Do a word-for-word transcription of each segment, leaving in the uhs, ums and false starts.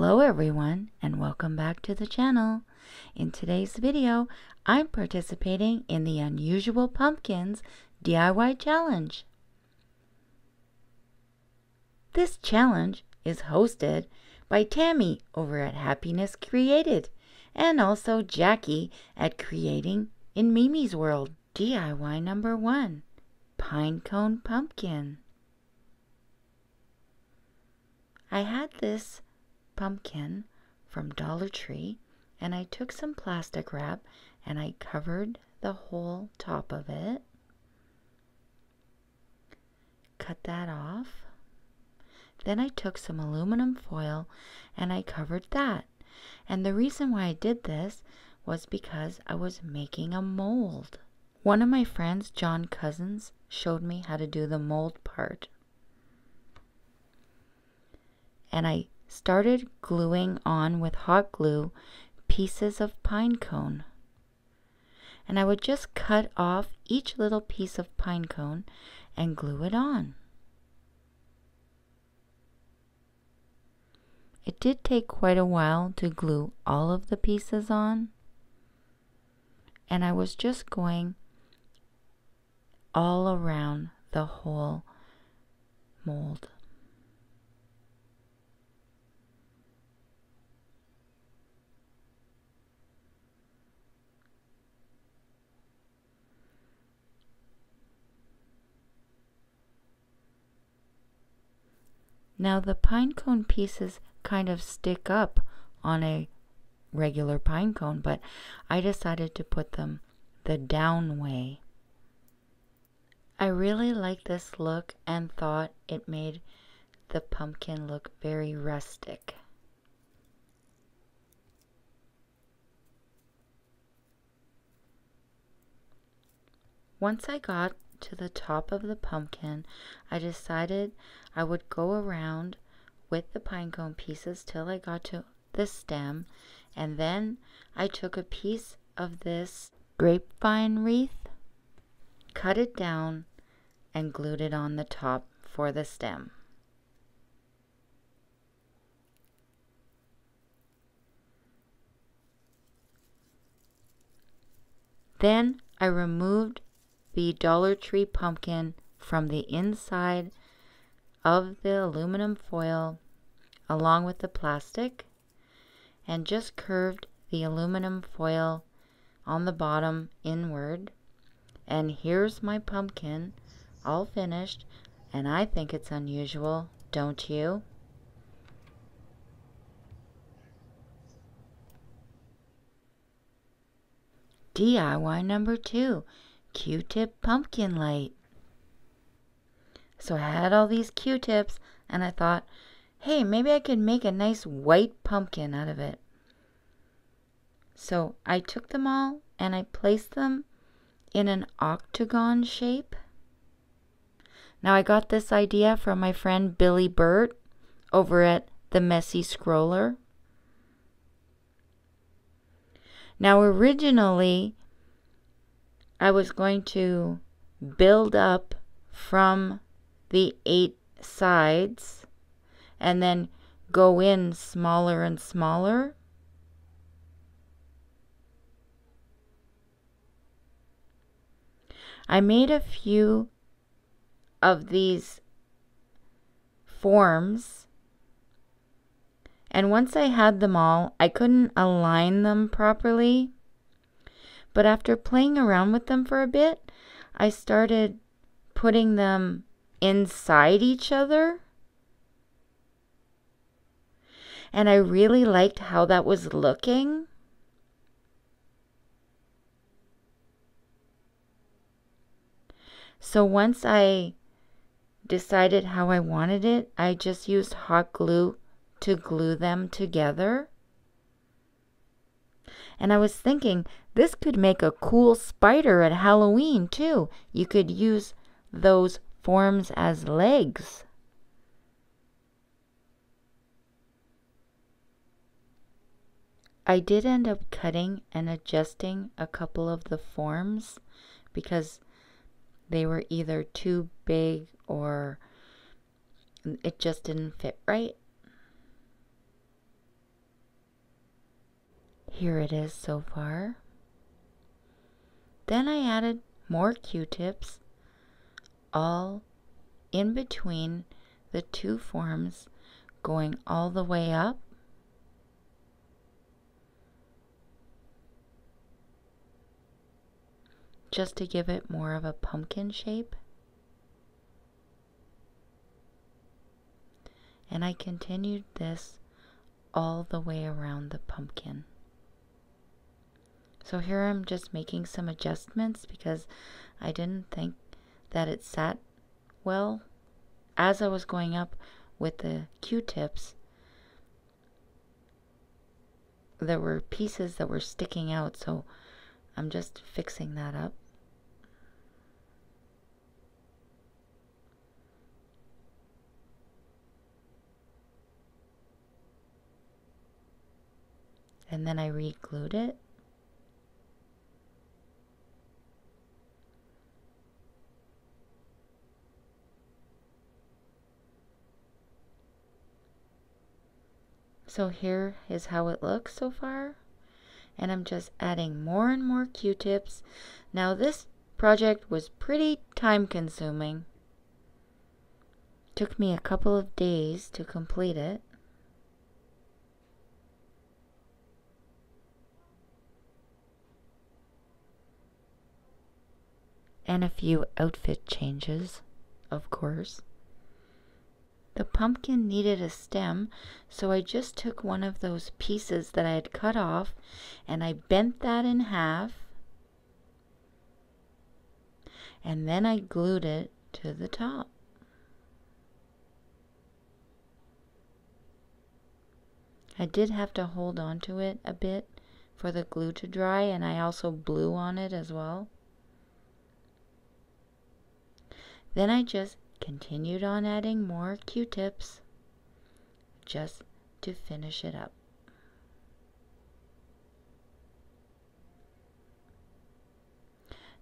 Hello everyone, and welcome back to the channel. In today's video, I'm participating in the Unusual Pumpkins D I Y Challenge. This challenge is hosted by Tammy over at Happiness Created, and also Jackie at Creating in Mimi's World. D I Y number one, Pinecone Pumpkin. I had this pumpkin from Dollar Tree, and I took some plastic wrap and I covered the whole top of it. Cut that off. Then I took some aluminum foil and I covered that. And the reason why I did this was because I was making a mold. One of my friends, John Cousins, showed me how to do the mold part. And I started gluing on with hot glue pieces of pine cone, and I would just cut off each little piece of pine cone and glue it on. It did take quite a while to glue all of the pieces on, and I was just going all around the whole mold. Now the pine cone pieces kind of stick up on a regular pine cone, but I decided to put them the down way. I really liked this look and thought it made the pumpkin look very rustic. Once I got to the top of the pumpkin, I decided I would go around with the pinecone pieces till I got to the stem, and then I took a piece of this grapevine wreath, cut it down, and glued it on the top for the stem. Then I removed the Dollar Tree pumpkin from the inside of the aluminum foil along with the plastic, and just curved the aluminum foil on the bottom inward, and here's my pumpkin all finished, and I think it's unusual, don't you? D I Y number two, Q-tip pumpkin light. So I had all these Q-tips and I thought, hey, maybe I could make a nice white pumpkin out of it. So I took them all and I placed them in an octagon shape. Now I got this idea from my friend Billy Burt over at the Messy Scroller. Now originally I was going to build up from the eight sides and then go in smaller and smaller. I made a few of these forms, and once I had them all, I couldn't align them properly. But after playing around with them for a bit, I started putting them inside each other. And I really liked how that was looking. So once I decided how I wanted it, I just used hot glue to glue them together. And I was thinking, this could make a cool spider at Halloween too. You could use those forms as legs. I did end up cutting and adjusting a couple of the forms because they were either too big or it just didn't fit right. Here it is so far. Then I added more Q-tips, all in between the two forms, going all the way up. Just to give it more of a pumpkin shape. And I continued this all the way around the pumpkin. So here I'm just making some adjustments because I didn't think that it sat well as I was going up with the Q-tips. There were pieces that were sticking out, so I'm just fixing that up. And then I re-glued it. So here is how it looks so far. And I'm just adding more and more Q-tips. Now this project was pretty time consuming. Took me a couple of days to complete it. And a few outfit changes, of course. The pumpkin needed a stem, so I just took one of those pieces that I had cut off and I bent that in half. And then I glued it to the top. I did have to hold on to it a bit for the glue to dry, and I also blew on it as well. Then I just continued on adding more Q-tips just to finish it up.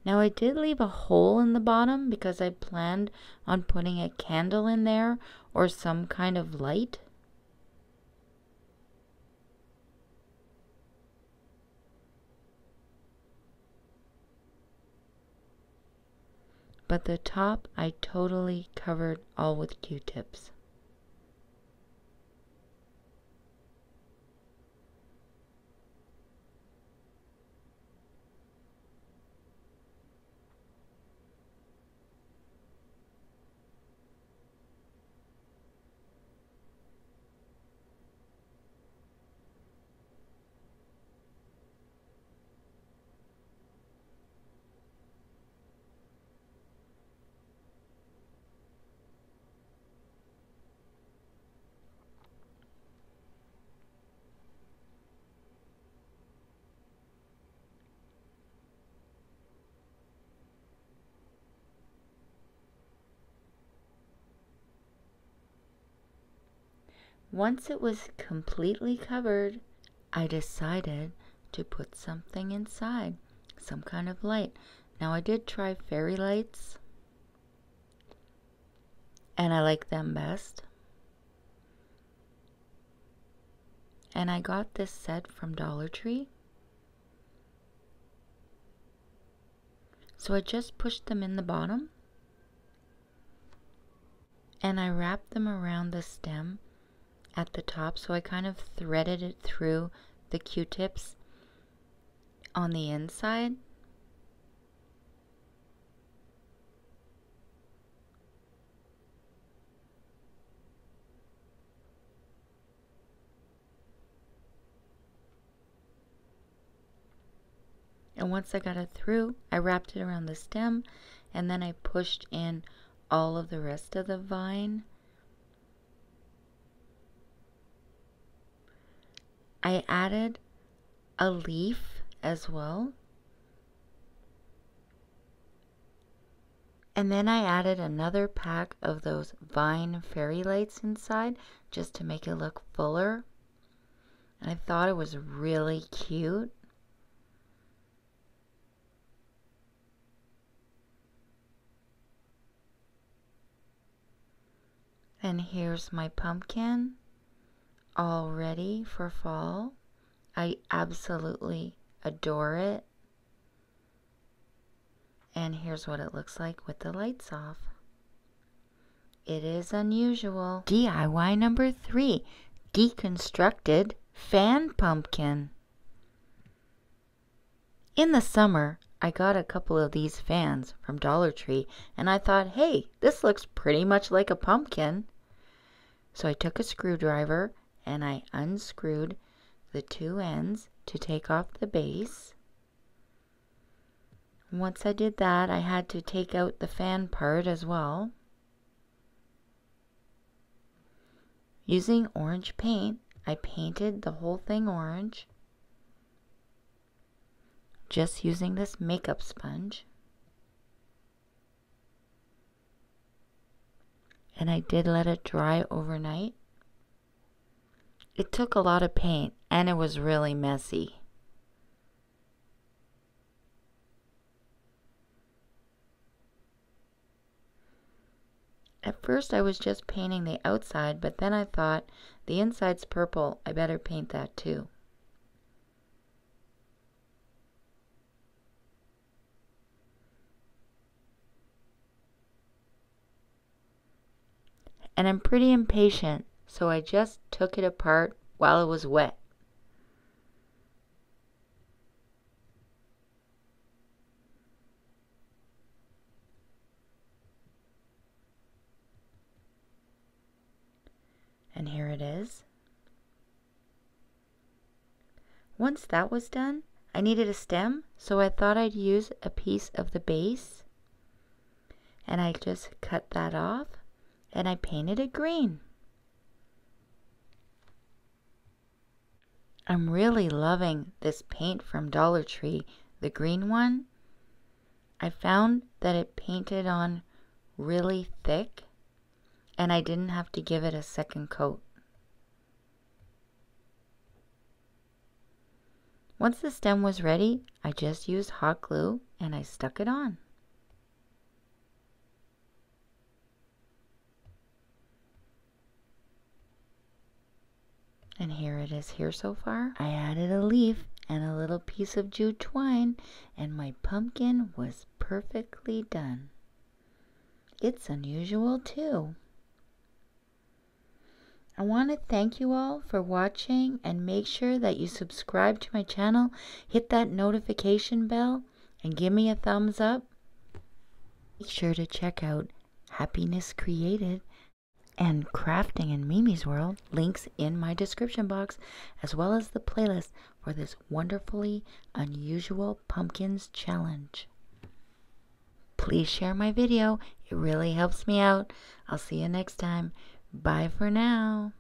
Now I did leave a hole in the bottom because I planned on putting a candle in there or some kind of light. But the top I totally covered all with Q-tips. Once it was completely covered, I decided to put something inside, some kind of light. Now I did try fairy lights, and I like them best. And I got this set from Dollar Tree. So I just pushed them in the bottom, and I wrapped them around the stem at the top, so I kind of threaded it through the Q-tips on the inside. And once I got it through, I wrapped it around the stem, and then I pushed in all of the rest of the vine. I added a leaf as well. And then I added another pack of those vine fairy lights inside just to make it look fuller. And I thought it was really cute. And here's my pumpkin. All ready for fall. I absolutely adore it. And here's what it looks like with the lights off. It is unusual. D I Y number three, deconstructed fan pumpkin. In the summer, I got a couple of these fans from Dollar Tree, and I thought, hey, this looks pretty much like a pumpkin. So I took a screwdriver and I unscrewed the two ends to take off the base. Once I did that, I had to take out the fan part as well. Using orange paint, I painted the whole thing orange, just using this makeup sponge. And I did let it dry overnight. It took a lot of paint and it was really messy. At first I was just painting the outside, but then I thought, the inside's purple, I better paint that too. And I'm pretty impatient, so I just took it apart while it was wet. And here it is. Once that was done, I needed a stem, so I thought I'd use a piece of the base. And I just cut that off, and I painted it green. I'm really loving this paint from Dollar Tree, the green one. I found that it painted on really thick, and I didn't have to give it a second coat. Once the stem was ready, I just used hot glue and I stuck it on. And here it is here so far. I added a leaf and a little piece of jute twine and my pumpkin was perfectly done. It's unusual too. I want to thank you all for watching and make sure that you subscribe to my channel, hit that notification bell, and give me a thumbs up. Make sure to check out Happiness Created and Creating in Mimi's World, links in my description box, as well as the playlist for this wonderfully unusual pumpkins challenge. Please share my video, it really helps me out. I'll see you next time. Bye for now.